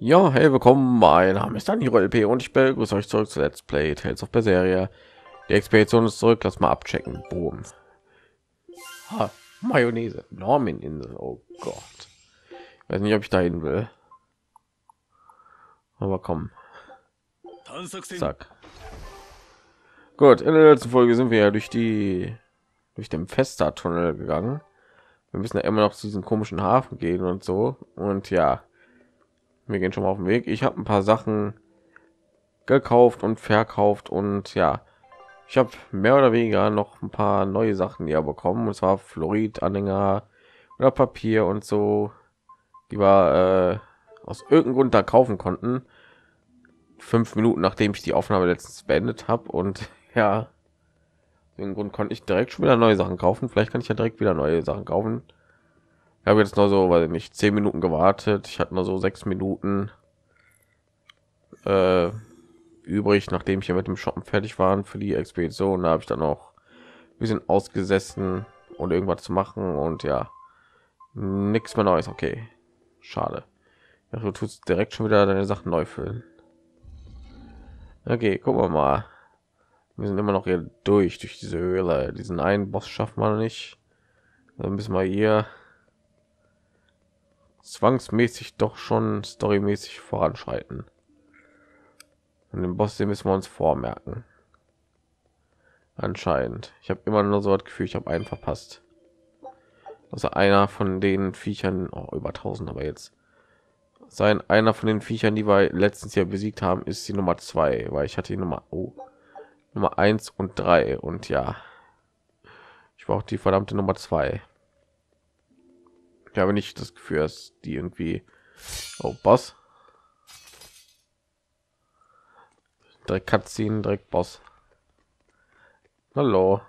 Ja, hey, willkommen, mein Name ist DanieruLP und ich begrüße euch zurück zu Let's Play Tales of Berseria. Die Expedition ist zurück, lass mal abchecken. Boom. Ha, Mayonnaise, Normaninsel, oh Gott. Ich weiß nicht, ob ich dahin will. Aber komm. Zack. Gut, in der letzten Folge sind wir ja durch den Festa-Tunnel gegangen. Wir müssen ja immer noch zu diesem komischen Hafen gehen und so. Und ja, wir gehen schon mal auf den Weg. Ich habe ein paar Sachen gekauft und verkauft und ja, ich habe mehr oder weniger noch ein paar neue Sachen hier bekommen, und zwar Fluoridanhänger oder Papier und so, die wir aus irgendeinem Grund da kaufen konnten, 5 Minuten nachdem ich die Aufnahme letztens beendet habe. Und ja, den Grund konnte ich direkt schon wieder neue Sachen kaufen. Vielleicht kann ich ja direkt wieder neue Sachen kaufen. Ich habe jetzt nur so, weil ich nicht 10 Minuten gewartet. Ich hatte nur so 6 Minuten übrig, nachdem ich hier mit dem Shoppen fertig waren für die Expedition. Da habe ich dann auch ein bisschen ausgesessen und irgendwas zu machen und ja, nichts mehr Neues. Okay, schade. Ja, du tust direkt schon wieder deine Sachen neu füllen. Okay, gucken wir mal. Wir sind immer noch hier durch diese Höhle. Diesen einen Boss schaffen wir nicht. Dann müssen wir hier zwangsmäßig doch schon storymäßig voranschreiten. Und den Boss, den müssen wir uns vormerken. Anscheinend. Ich habe immer nur so das Gefühl, ich habe einen verpasst. Also einer von den Viechern, oh, über 1000 aber jetzt. Einer von den Viechern, die wir letztens hier besiegt haben, ist die Nummer 2, weil ich hatte die Nummer 1 und 3 und ja. Ich brauche die verdammte Nummer 2. Ich habe nicht das Gefühl, dass die irgendwie... Oh, Boss. Direkt Cutscene, direkt Boss. Hallo.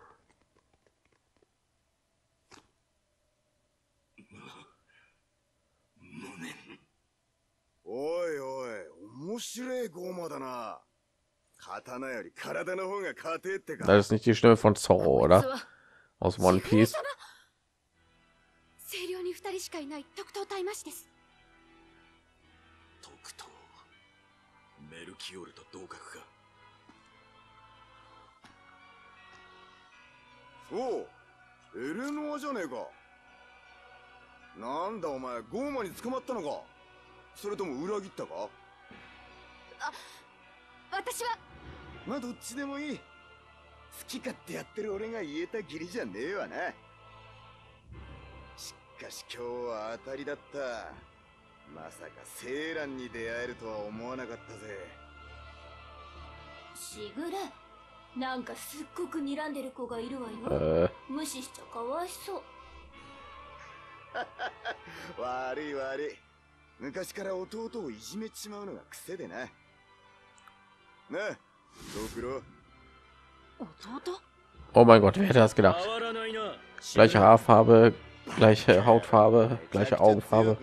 Oi, oi, 面白いゴマだな。刀より体の方が勝てってか。Das ist nicht die Stimme von Zoro, oder? Aus One Piece. 清涼に2人しかいない特等隊マシです。特等メルキオルと同格か。おう、エレノアじゃねえか。なんだお前、ゴーマに捕まったのか、それとも裏切ったか。あ、私はまあどっちでもいい。好き勝手やってる俺が言えた義理じゃねえわな。 しかし今日は当たりだった。まさかセイランに出会えるとは思わなかったぜ。シグレ、なんかすっごく睨んでる子がいるわよ。無視しちゃかわいそう。悪い悪い。昔から弟をいじめちまうのが癖でな。なあ、ドクロ。弟? Oh mein Gott, wer hätte das gedacht? Gleiche Haarfarbe. Gleiche Hautfarbe, gleiche Augenfarbe. Oh,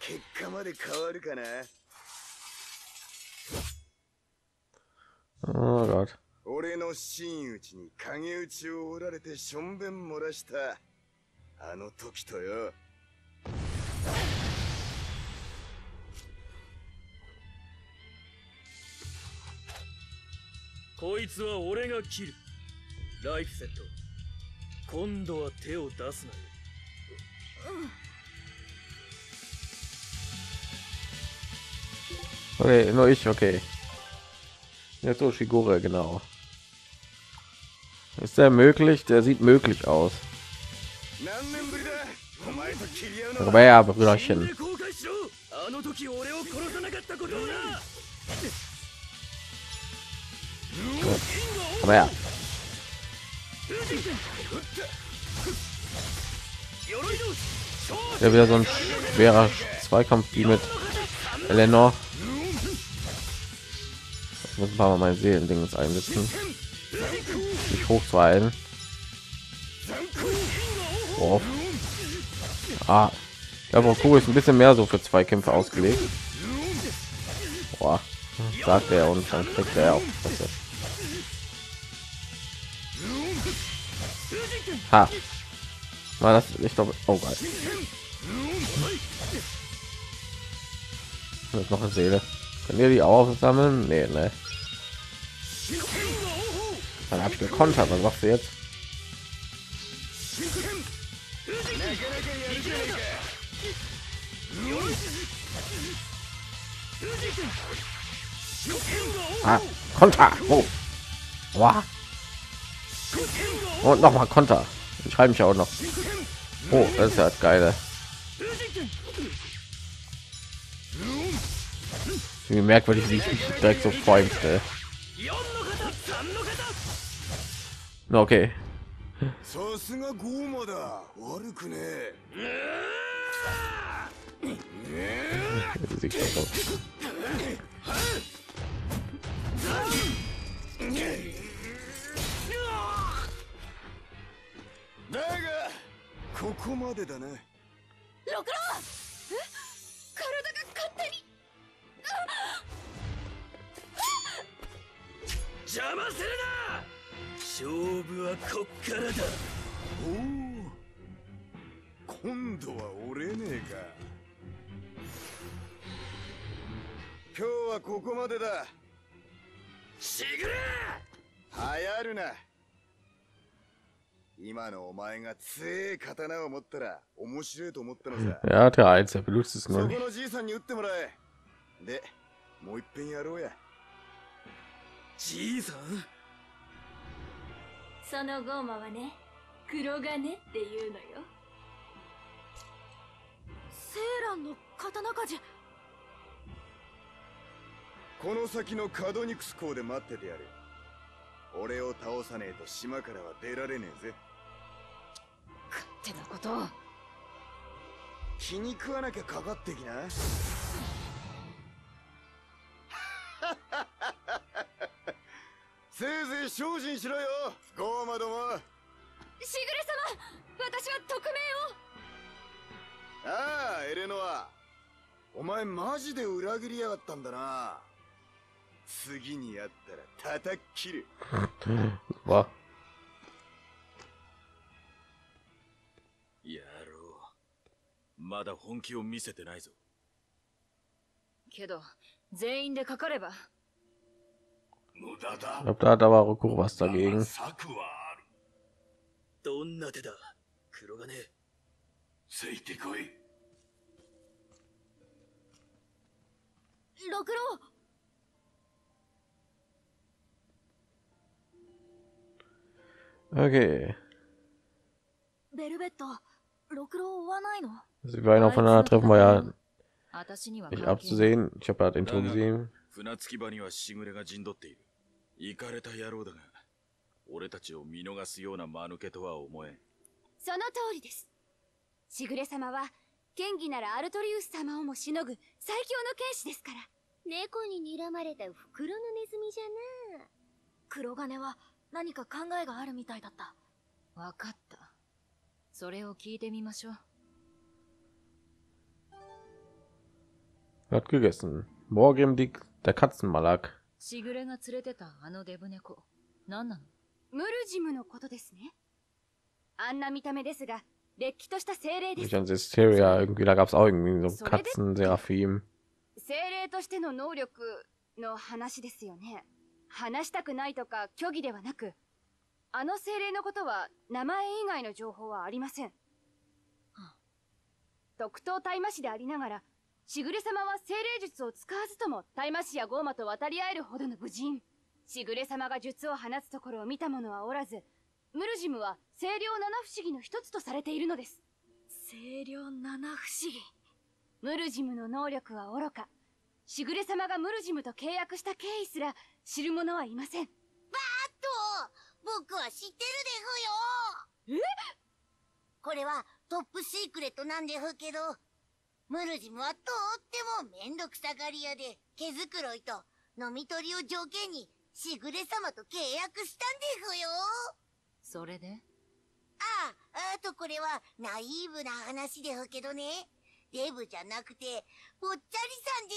結果まで変わるかな。Oh God。俺の真打ちに影打ちを折られてしょんべん漏らしたあの時とよ。こいつは俺が切る。ライフセット。今度は手を出すなよ。うん。 Okay, nur ich, okay. Jetzt so Shigure, genau. Ist der möglich? Der sieht möglich aus. Aber ja, Brüderchen. Aber ja. Ja, wieder so ein schwerer Zweikampf wie mit Eleanor. Ich muss ein paar Mal mein Seelendings einsetzen, mich hochzuhalten. Wow. Ah, ja, Rokuro ist ein bisschen mehr so für Zweikämpfe ausgelegt. Wow. Sagt er und dann kriegt er auch besser. Ha. War das, ich glaube, oh geil. Jetzt noch eine Seele. Können wir die auch aufsammeln? Nee, ne. Dann habe ich gekontert, was sagst du jetzt? Ah, Konter! Oh. Wow. Und noch mal Konter. Ich halte mich auch noch. Oh, das ist ja das Geile. Wie merkwürdig, wie ich mich direkt so freuen. Okay. Ja, der Einzel benutzt es noch nicht. Was? まだ本気を見せてないぞ。けど、全員でかかれば。無駄だ。やっぱだわ、Rokuro was dagegen。どんな手だ、黒金。ついてこい。Rokuro。Okay。ベルベット、Rokuroを追わないの? Sie werden aufeinander treffen, war ja nicht abzusehen. Ich habe ja das Intro gesehen. Hat gegessen. Morgen im Dick der Katzenmalak. Shigure が連れてたあのデブ猫。なんなの? ムルジムのことですね。あんな見た目ですが、れっきとした精霊です。Ich an Hysteria irgendwie, da gab's auch irgendwie so Katzen-Seraphim. 精霊としての能力の話ですよね。話したくないとか虚偽ではなく、あの精霊のことは名前以外の情報はありません。特等対魔師でありながら。 Shigure 様は精霊術を使わずとも対魔師やゴーマと渡り合えるほどの武人。Shigure 様が術を放つところを見た者はおらず、ムルジムは清涼七不思議の一つとされているのです。清涼七不思議。ムルジムの能力は愚か。Shigure 様がムルジムと契約した経緯すら知る者はいません。バーッと、僕は知ってるでふよ。え？これはトップシークレットなんでふけど。 ムルジムはとってもめんどくさがり屋で毛づくろいと飲み取りを条件にしぐれ様と契約したんですよ。それで？あとこれはナイーブな話ですけどね、デブじゃなくてぽっちゃりさん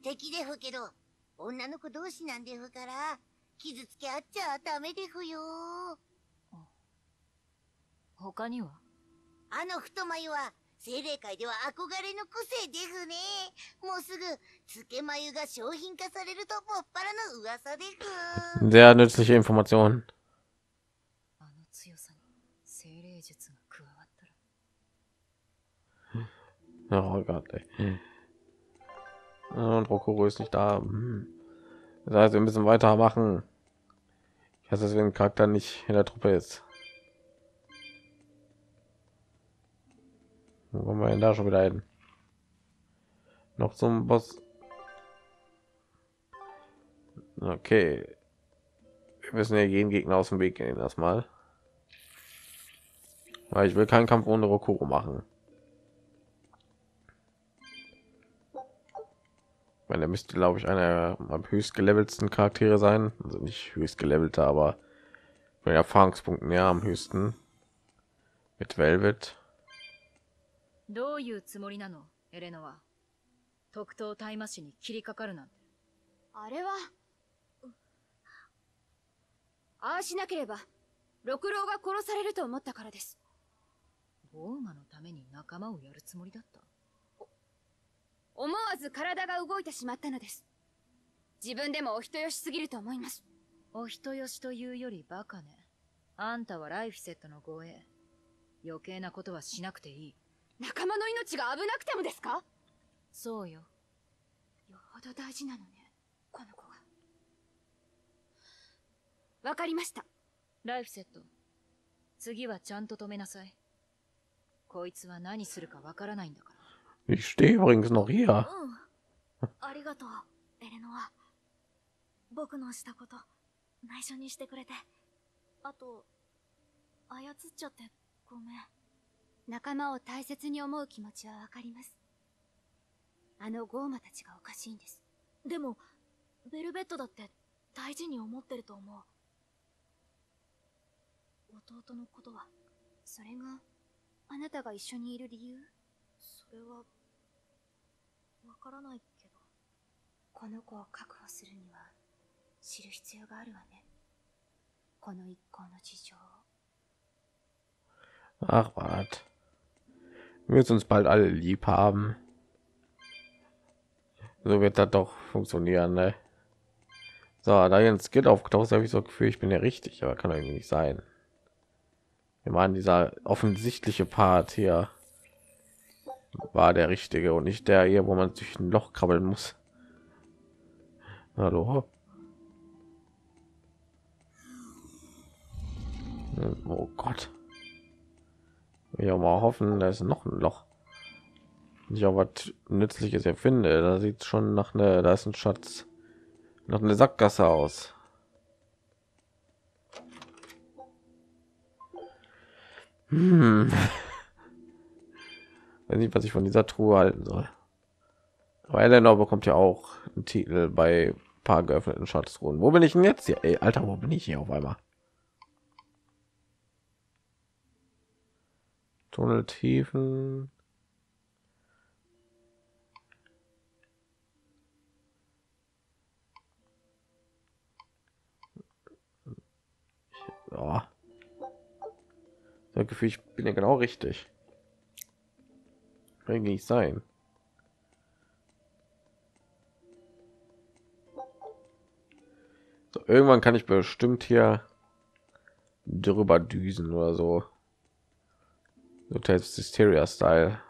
ですよ。敵ですけど女の子同士なんですから、傷つけあっちゃダメですよ。他には？あの太眉は精霊界では憧れの個性ですね。もうすぐつけ眉が商品化されるともっぱらの噂です。sehr nützliche Informationen。あの強さに精霊術が加わったら。oh Gott, ey. Und Rokuro ist nicht da. Das heißt, wir müssen weitermachen. Ich weiß, dass wir den Charakter nicht in der Truppe ist. Wo wollen wir denn da schon wieder hin? Noch zum Boss. Okay. Wir müssen ja jeden Gegner aus dem Weg gehen erstmal. Weil ich will keinen Kampf ohne Rokuro machen. Weil er müsste, glaube ich, einer am höchst gelevelten Charaktere sein. Also nicht höchst gelevelter, aber bei Erfahrungspunkten ja am höchsten. Mit Velvet. どういうつもりなの、エレノは。特等大麻師に切りかかるなんて。あれは。ああしなければ、六郎が殺されると思ったからです。ボーマのために仲間をやるつもりだった。思わず体が動いてしまったのです。自分でもお人よしすぎると思います。お人よしというよりバカね。あんたはライフセットの護衛。余計なことはしなくていい。仲間の命が危なくてもですか？そうよ。よほど大事なのね、この子が。わかりました。ライフセット、次はちゃんと止めなさい。こいつは何するかわからないんだから。Ich stehe übrigens noch hier。ありがとう、エレノア。僕のしたこと、内緒にしてくれて。あと、操っちゃってごめん。仲間を大切に思う気持ちはわかります。あのゴーマたちがおかしいんです。でも、ベルベットだって大事に思ってると思う。弟のことは、それがあなたが一緒にいる理由？それは、わからないけど。この子を確保するには、知る必要があるわね。この一行の事情を。Ach wart.Wird uns bald alle lieb haben. So wird das doch funktionieren, ne? So, da jetzt Skit aufgetaucht, habe ich so Gefühl, ich bin ja richtig, aber kann irgendwie nicht sein. Wir meinen, dieser offensichtliche Part hier war der richtige und nicht der hier, wo man durch ein Loch krabbeln muss. Hallo? Oh Gott. Ja, mal hoffen, da ist noch ein Loch. Ich auch was Nützliches erfinde. Da sieht schon nach einer, da ist ein Schatz, nach einer Sackgasse aus. Weiß nicht, was ich von dieser Truhe halten soll. Aber Eleanor bekommt ja auch einen Titel bei ein paar geöffneten Schatztruhen. Wo bin ich denn jetzt hier? Ey, Alter, wo bin ich hier auf einmal? Tunneltiefen. Ja. Das Gefühl, ich bin ja genau richtig. Kann nicht sein. So, irgendwann kann ich bestimmt hier drüber düsen oder so. So Tales of Berseria Style.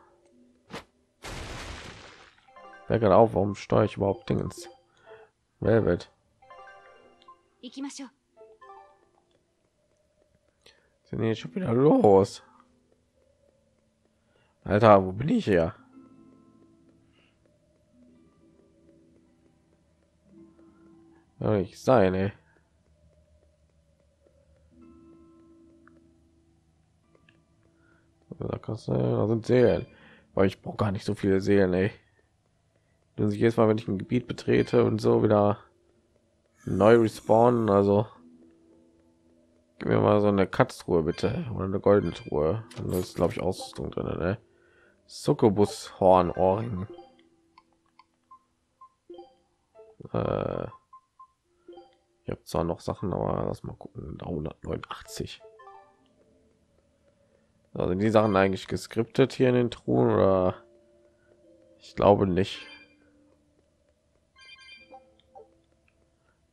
Wer gerade auf, warum steuere ich überhaupt Dingens? Velvet. Sind hier schon wieder los? Alter, wo bin ich hier? Ich sei, ne? Da sind Seelen, weil ich brauche gar nicht so viele Seelen, ey. Wenn sich jedes Mal, wenn ich ein Gebiet betrete und so wieder neu respawnen, also gib mir mal so eine Katztruhe bitte oder eine goldene Truhe. Und das ist, glaube ich, Ausrüstung drin, ne? Succubus Horn Ohrring. Ich habe zwar noch Sachen, aber lass mal gucken. 189. Also die Sachen eigentlich geskriptet hier in den Truhen oder ich glaube nicht.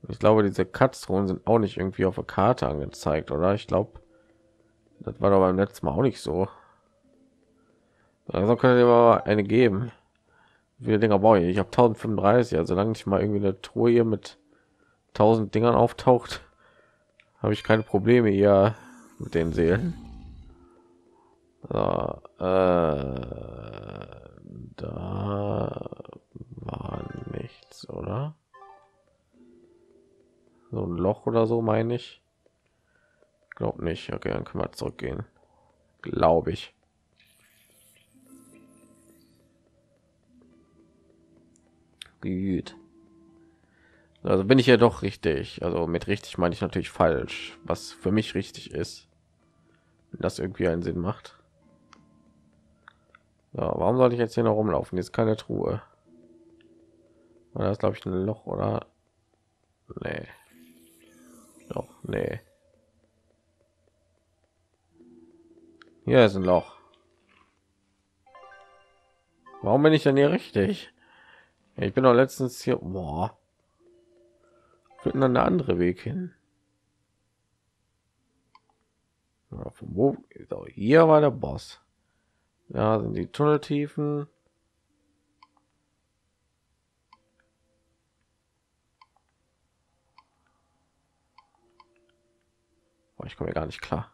Ich glaube, diese Katztruhen sind auch nicht irgendwie auf der Karte angezeigt, oder? Ich glaube, das war doch beim letzten Mal auch nicht so. Also können wir mal eine geben. Wie Dinger brauche ich? Ich habe 1035. Also solange ich mal irgendwie eine Truhe hier mit 1000 Dingern auftaucht, habe ich keine Probleme hier mit den Seelen. So, da war nichts, oder? So ein Loch oder so, meine ich. Glaub nicht. Okay, dann können wir zurückgehen. Glaube ich. Gut. Also bin ich ja doch richtig. Also mit richtig meine ich natürlich falsch, was für mich richtig ist. Wenn das irgendwie einen Sinn macht. So, warum sollte ich jetzt hier noch rumlaufen? Jetzt keine Truhe. Oder das glaube ich ein Loch, oder? Nee. Doch, nee. Hier ist ein Loch. Warum bin ich denn hier richtig? Ich bin doch letztens hier. Boah. Führt dann der andere Weg hin. Ja, wo? Hier war der Boss. Da sind die Tunneltiefen. Ich komme gar nicht klar.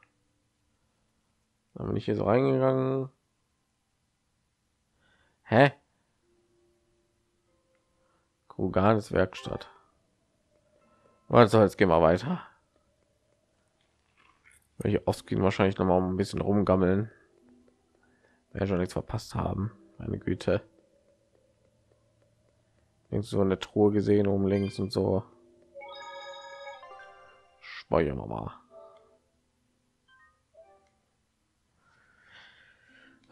Dann bin ich hier so reingegangen. Hä? Kugane's Werkstatt. Also jetzt gehen wir weiter. Welche ausgehen wahrscheinlich noch mal ein bisschen rumgammeln. Wer schon nichts verpasst haben. Meine Güte. Links so eine Truhe gesehen, oben links und so. Speichern wir mal.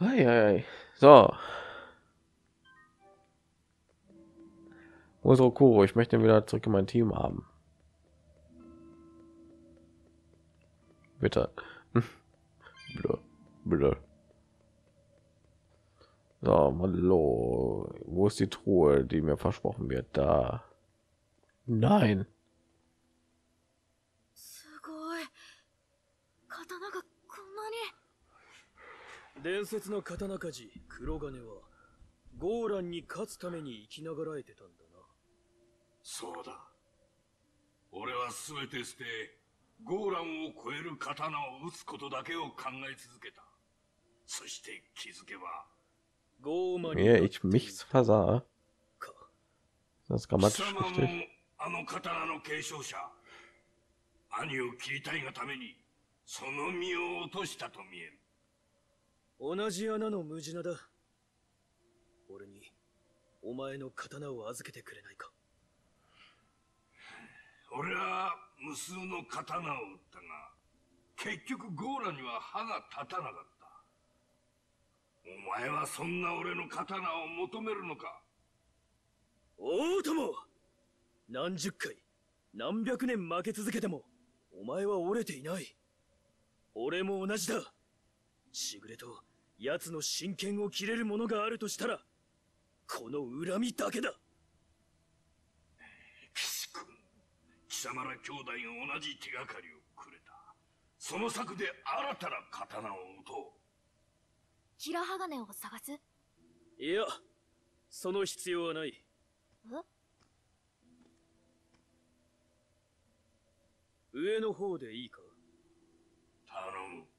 Eieiei. So. Wo ist Rokuro? Ich möchte ihn wieder zurück in mein Team haben. Bitte. Blö. Blö. So, hallo. Wo ist die Truhe, die mir versprochen wird? Da. Nein. Ja, ich mich versah. Das kann man richtig. Shigureと 奴の真剣を切れるものがあるとしたら、この恨みだけだ。岸君、貴様ら兄弟が同じ手がかりをくれた。その策で新たな刀を打とう。キラハガネを探す？いや、その必要はない。上の方でいいか？頼む。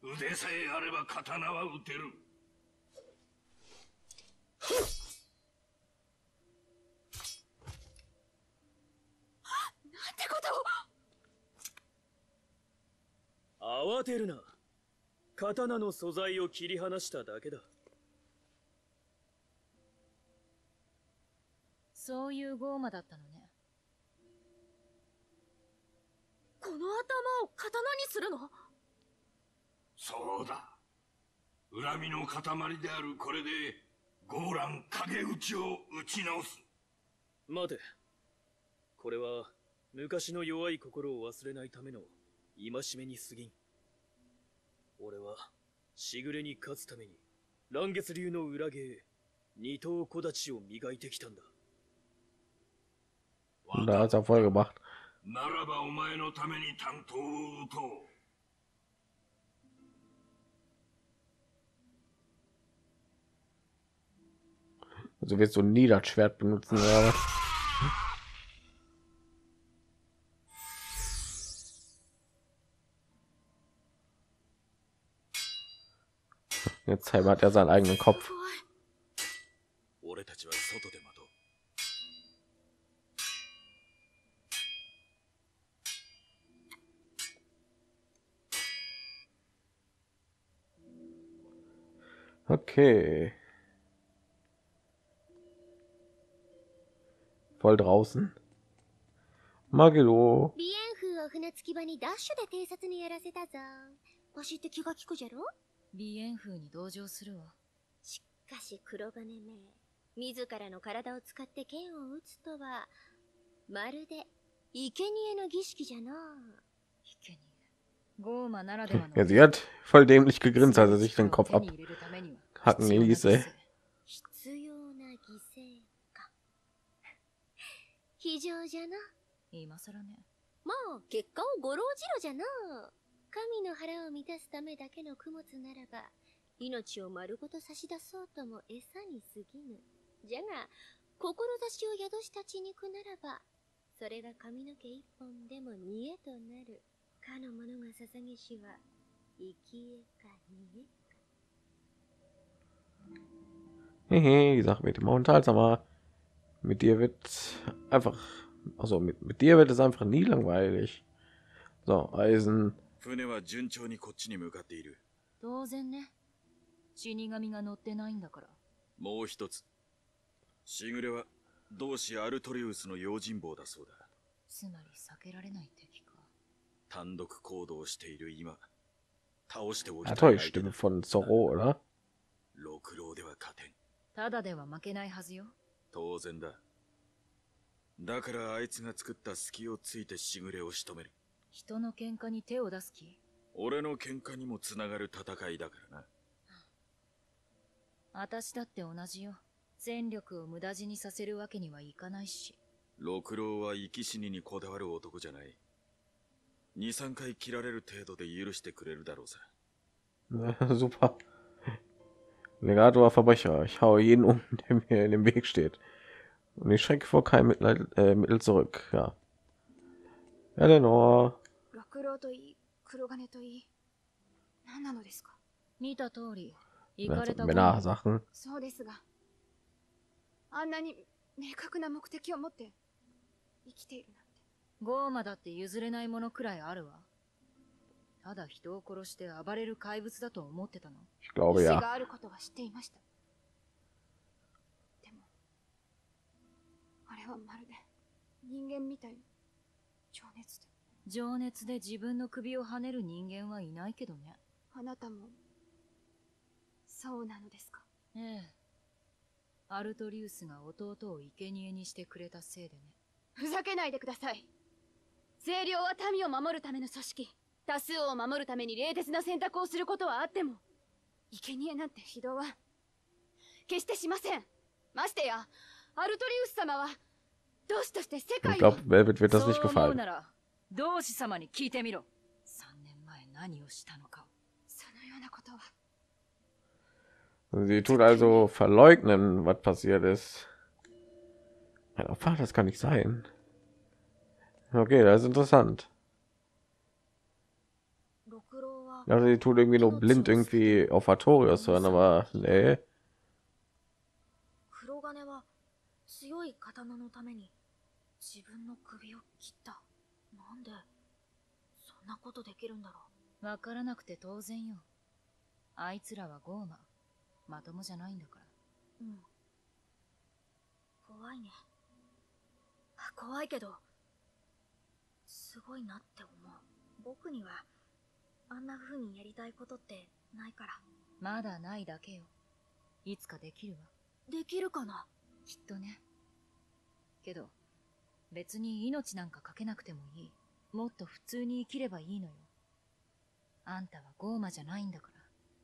腕さえあれば刀は打てる。なんてことを！慌てるな。刀の素材を切り離しただけだ。そういうゴーマだったのね。この頭を刀にするの？そうだ。恨みの塊であるこれでゴーラン影打ちを打ち直す。待て。これは昔の弱い心を忘れないための戒めに過ぎん。俺はしぐれに勝つために乱月流の裏芸二頭小立ちを磨いてきたんだ。ならばお前のために担当を打とう。Also willst du ein Niederschwert benutzen oder was? Jetzt hat er seinen eigenen Kopf. Okay. Voll draußen. Magilou. Ja, sie hat voll dämlich gegrinst, als er sich den Kopf abhacken ließ, ey. Hehe, Sache mit dem Unterhaltsamer. Mit dir wird einfach, also mit dir wird es einfach nie langweilig. So, Eisen. Ja, toll, Stimme von Zoro, oder? Super. Legato war Verbrecher. Ich haue jeden um, der mir in dem Weg steht. Und ich schrecke vor keinem Mittel zurück. Ja. Eleanor. Männersachen. Ich glaube ja. Ich glaube, Velvet wird das nicht gefallen. Sie tut also verleugnen, was passiert ist. Das kann nicht sein. Okay, das ist interessant. Also sie tut irgendwie nur blind irgendwie auf Artorius hören, aber nee. 怖いけどすごいなって思う。僕にはあんな風にやりたいことってないから。まだないだけよ。いつかできるわ。できるかな。きっとね。けど別に命なんかかけなくてもいい。もっと普通に生きればいいのよ。あんたはゴーマじゃないんだか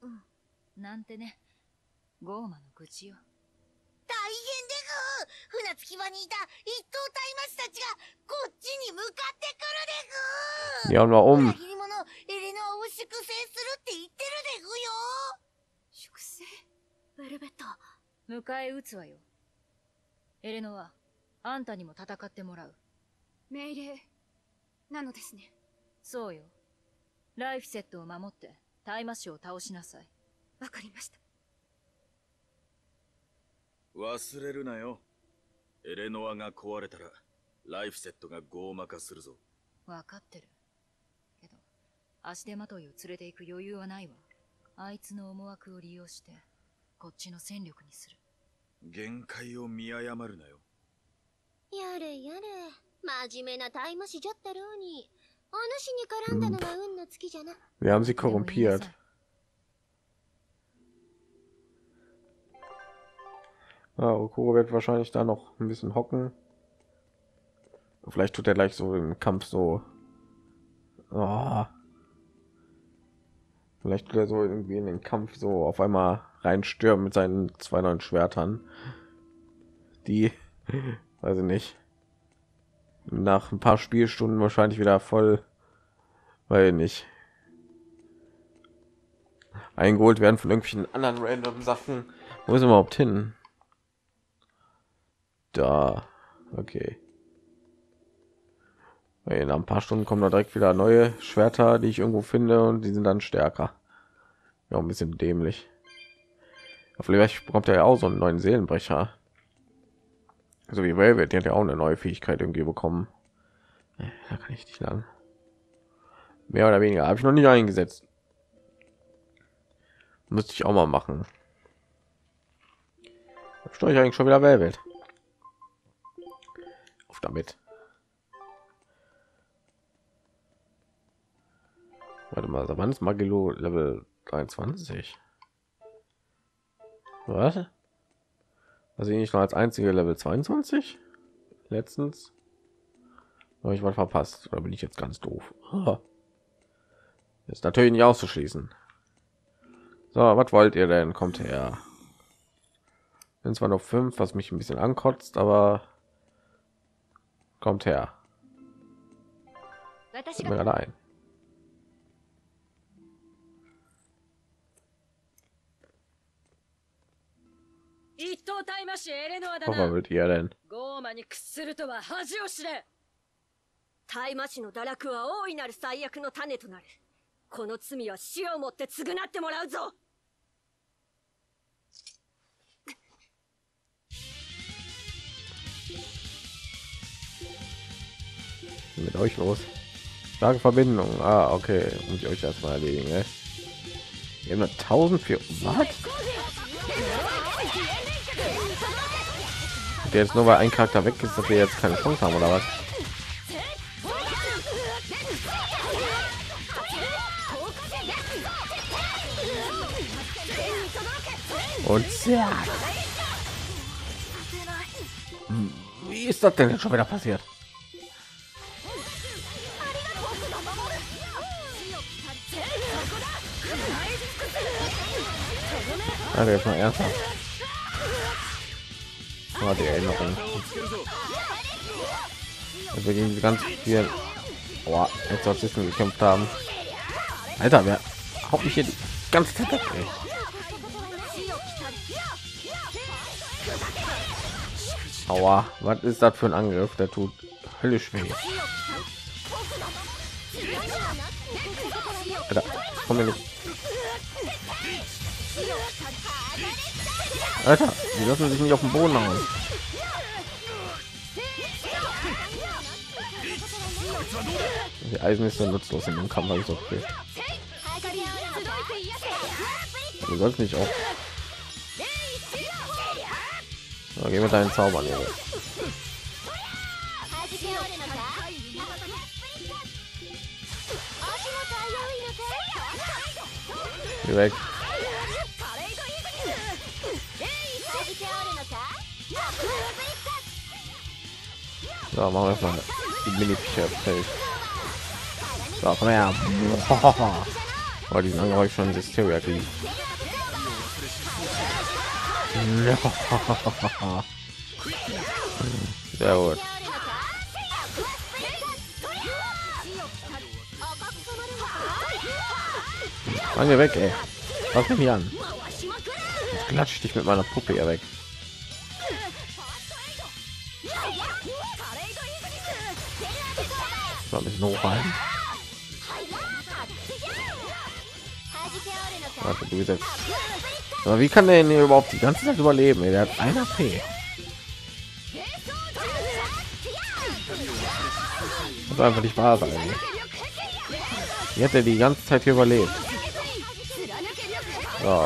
ら。うん。なんてね、ゴーマの愚痴よ。大変でぐー。船着き場にいた一等隊町たちがこっちに向かってくるでぐー。やらおん。裏切り者エレノアを粛清するって言ってるでぐよ。粛清？ベルベット、迎え撃つわよ。エレノア、あんたにも戦ってもらう。命令なのですね。そうよ。ライフセットを守ってタイマシを倒しなさい。わかりました。忘れるなよ。エレノアが壊れたらライフセットがゴーマ化するぞ。分かってるけど、足手まといを連れて行く余裕はないわ。あいつの思惑を利用してこっちの戦力にする。限界を見誤るなよ。やれやれ、真面目なタイマシじゃったろうに。お主に絡んだのが運の月じゃな。Wir haben sie korrumpiert. Rokuro wird wahrscheinlich da noch ein bisschen hocken. Vielleicht tut er gleich so im Kampf so. Oh. Vielleicht tut er so irgendwie in den Kampf so auf einmal reinstürmen mit seinen zwei neuen Schwertern. Die, weiß ich nicht, nach ein paar Spielstunden wahrscheinlich wieder voll, weil nicht eingeholt werden von irgendwelchen anderen random Sachen. Wo ist überhaupt hin? Da, okay. Hey, nach ein paar Stunden kommen da direkt wieder neue Schwerter, die ich irgendwo finde, und die sind dann stärker. Ja, ein bisschen dämlich. Aber vielleicht bekommt er ja auch so einen neuen Seelenbrecher. So wie Velvet, die hat ja auch eine neue Fähigkeit irgendwie bekommen. Da kann ich nicht lang. Mehr oder weniger habe ich noch nicht eingesetzt. Müsste ich auch mal machen. Steuere ich eigentlich schon wieder Velvet. Auf damit. Warte mal, wann ist Magilou Level 23? Was? Also ich noch als einzige Level 22 letztens, habe ich mal verpasst, oder bin ich jetzt ganz doof? Ist natürlich nicht auszuschließen. So, was wollt ihr denn? Kommt her. Sind zwar noch 5, was mich ein bisschen ankotzt, aber kommt her. Fällt mir gerade ein. Aber wird ihr denn? Mit euch los. Starke Verbindung. Ah, okay. Muss ich euch erstmal erledigen, ne? Wir haben 1000 für was? Jetzt nur weil ein Charakter weg ist, dass wir jetzt keine Chance haben oder was? Und ja, wie ist das denn jetzt schon wieder passiert? Also jetzt mal ernsthaft. Oh, die Erinnerung. Also wir gegen die ganz vielen Exorzisten gekämpft haben. Alter, wer haut mich hier die ganze Zeit weg, ey? Aua, was ist das für ein Angriff? Der tut höllisch weh. Alter, komm mir nicht. Alter, die lassen sich nicht auf den Boden hauen. Die Eisen ist ja nutzlos in dem Kampf, habe ich so viel. Du sollst nicht auf. So, geh mit deinen Zaubern, Junge. Geh weg. So, machen wir erstmal die Mini-Fischer fertig. So, komm her. Oh, diesen Angriff habe ich schon Hysteria gekriegt. Sehr gut. Mann, geh weg, ey. Was mich an? Jetzt klatsche ich dich mit meiner Puppe hier weg. So, ein bisschen hochhalten. Warte, du jetzt. Aber wie kann der denn hier überhaupt die ganze Zeit überleben? Der hat ein AP. Das ist einfach nicht wahr sein. Wie hat er die ganze Zeit hier überlebt? Ja.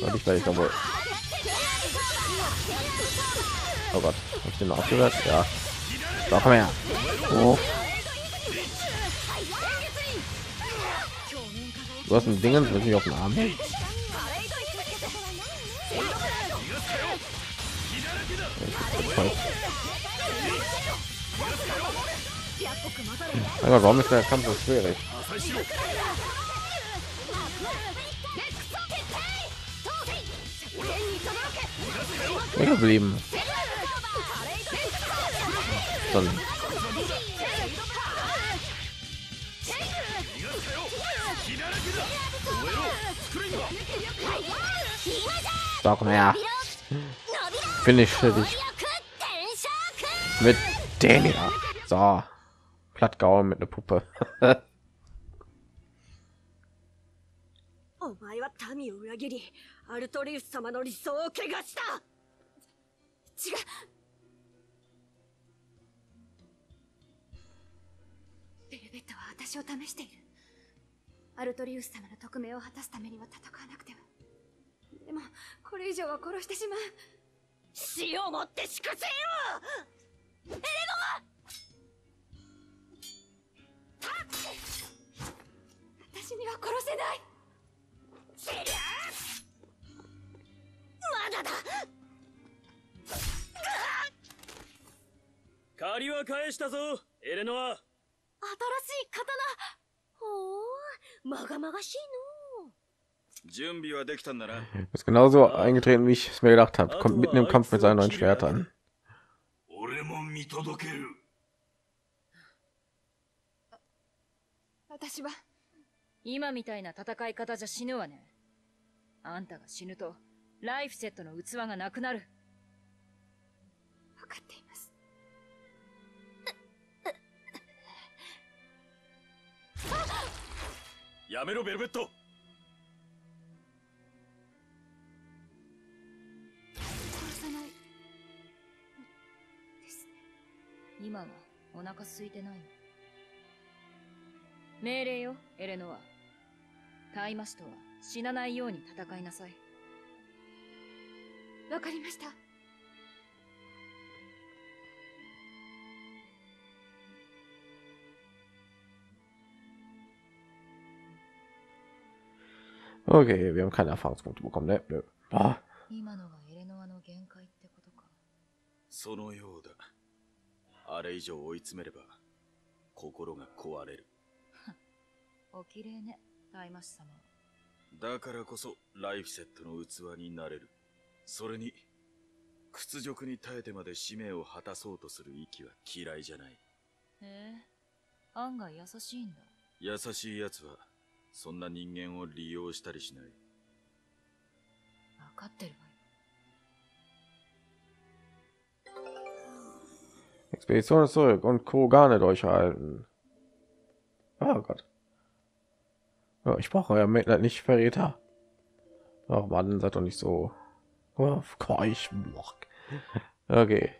Warte, ich weiß nicht, obwohl. Oh Gott, habe ich den noch aufgehört? Ja. So, komm her. Oh. Du hast ein Ding, das will ich auf den Arm. Aber warum ist der Kampf so schwierig? Geblieben. Dann. So, komm her. Finish dich mit Daniel. So, Plattgau mit einer Puppe.アルトリウス様の匿名を果たすためには戦わなくては。でもこれ以上は殺してしまう。死をもって粛清を。エレノア。私には殺せない。シリア。まだだ。借りは返したぞ、エレノア。新しい刀。ほう。Ist genauso eingetreten, wie ich es mir gedacht habe. Kommt mitten im Kampf mit seinen neuen Schwertern. Ja, mir Velvet. Okay, wir haben keine Erfahrungspunkte bekommen, ne? Nö. Ah. So ein Ningen und Leo ist da nicht neu. Expedition ist zurück und Kogane durchhalten. Oh Gott. Ja, ich brauche euer Mitleid nicht, Verräter. Ach Mann, seid doch nicht so. Oh, okay.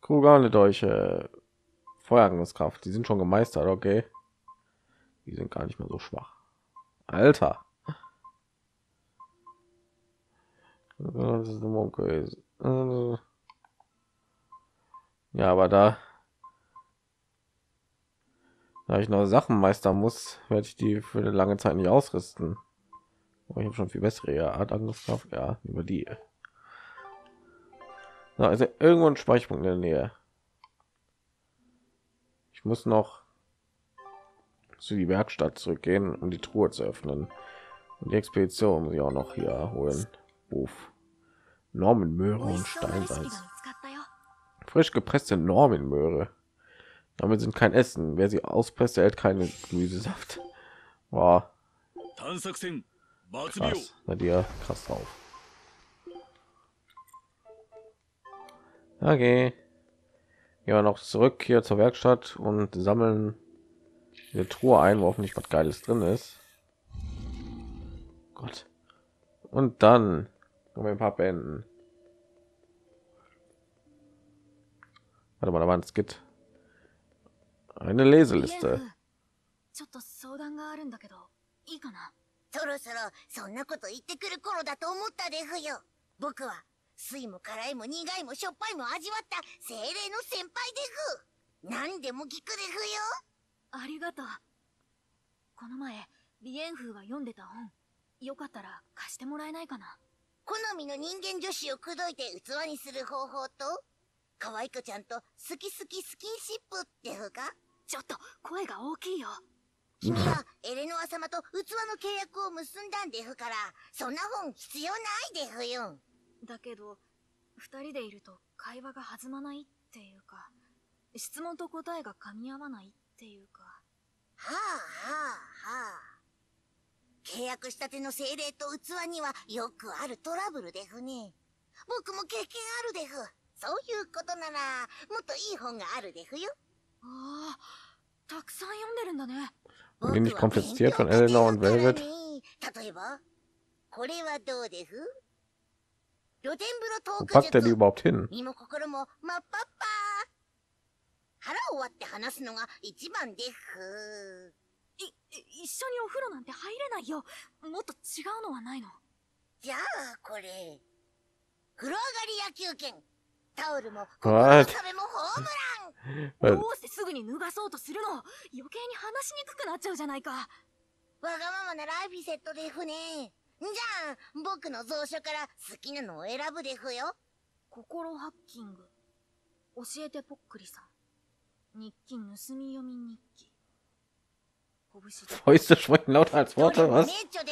Kogane Dolche. Feuerangriffskraft. Die sind schon gemeistert, okay. Die sind gar nicht mehr so schwach. Alter. Ja, aber da Da ich neue Sachen meistern muss, werde ich die für eine lange Zeit nicht ausrüsten. Aber ich habe schon viel bessere Art Angriffskraft, ja, über die. Na, also irgendwo ein Speicherpunkt in der Nähe. Ich muss noch zu die Werkstatt zurückgehen, um die Truhe zu öffnen. Und die Expedition muss ich auch noch hier holen. Uff. Normenmöhre und Steinsalz. Frisch gepresste Normenmöhre. Damit sind kein Essen. Wer sie auspresst, erhält keine Gemüsesaft. Wow. Krass. Na dir, krass drauf. Okay. Ja, noch zurück hier zur Werkstatt und sammeln eine Truhe ein, wo hoffentlich was Geiles drin ist. Gott. Und dann um ein paar Bänden. Warte mal, da war ein Skit. Eine Leseliste. Nämlich konfisziert von Eleanor und Velvet. Wo packt er die überhaupt hin? What? Fäuste schmecken lauter als Worte, was? Man sieht ja,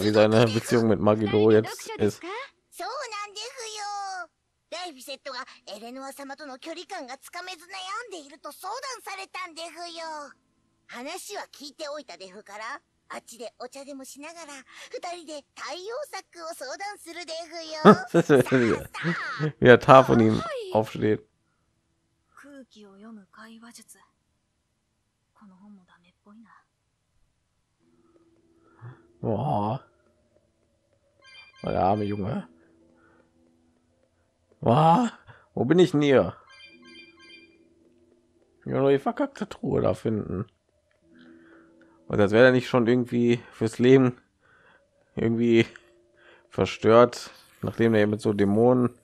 wie seine Beziehung mit Magilou jetzt ist. Wie er Tar von ihm aufsteht. Oh, der arme Junge. Oh, wo bin ich denn hier? Ich will nur die verkackte Truhe da finden. Und das wäre nicht schon irgendwie fürs Leben irgendwie verstört, nachdem er mit so Dämonen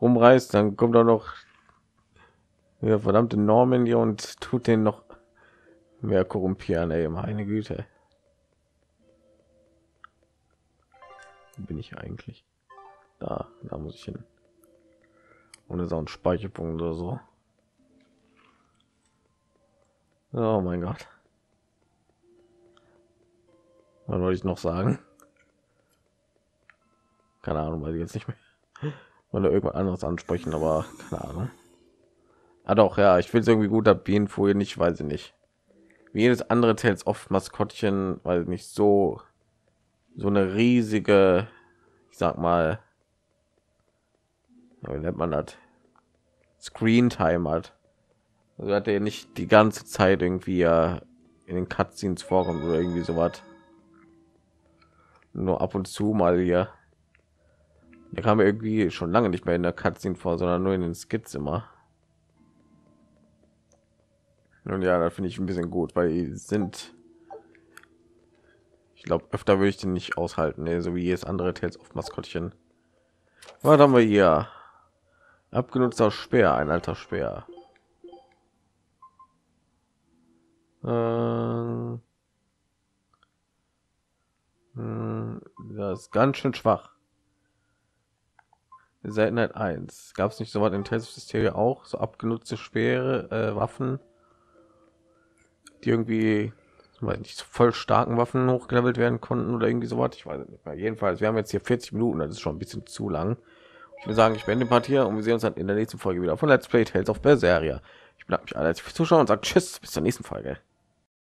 rumreißt, dann kommt doch noch der verdammte Norman hier und tut den noch mehr korrumpieren, ey, meine Güte. Wo bin ich eigentlich? Da muss ich hin. Ohne so einen Speicherpunkt oder so. Oh mein Gott. Was wollte ich noch sagen? Keine Ahnung, weil ich jetzt nicht mehr oder irgendwas anderes ansprechen, aber keine Ahnung. Ah doch, ja, ich finde es irgendwie gut, ab Bienenfolie nicht, weiß ich nicht. Wie jedes andere Tales of Maskottchen, weil nicht so eine riesige, ich sag mal, wie nennt man das? Screen Time hat. Also hat er nicht die ganze Zeit irgendwie in den Cutscenes vorkommt oder irgendwie sowas. Nur ab und zu mal hier. Der kam irgendwie schon lange nicht mehr in der Cutscene vor, sondern nur in den Skits immer. Nun ja, da finde ich ein bisschen gut, weil die sind, ich glaube, öfter würde ich den nicht aushalten, ne? So wie jedes andere Tales of Maskottchen. Was haben wir hier? Abgenutzter Speer, ein alter Speer. Das ist ganz schön schwach. Seltenheit 1. Gab es nicht so was in Tales of Berseria auch? So abgenutzte Speere, Waffen, die irgendwie, weiß nicht, voll starken Waffen hochgelevelt werden konnten oder irgendwie so was. Ich weiß nicht mehr. Jedenfalls, wir haben jetzt hier 40 Minuten, das ist schon ein bisschen zu lang. Ich will sagen, ich beende die Partie und wir sehen uns dann in der nächsten Folge wieder von Let's Play Tales of Berseria. Ich bedanke mich alle fürs Zuschauen und sage tschüss, bis zur nächsten Folge.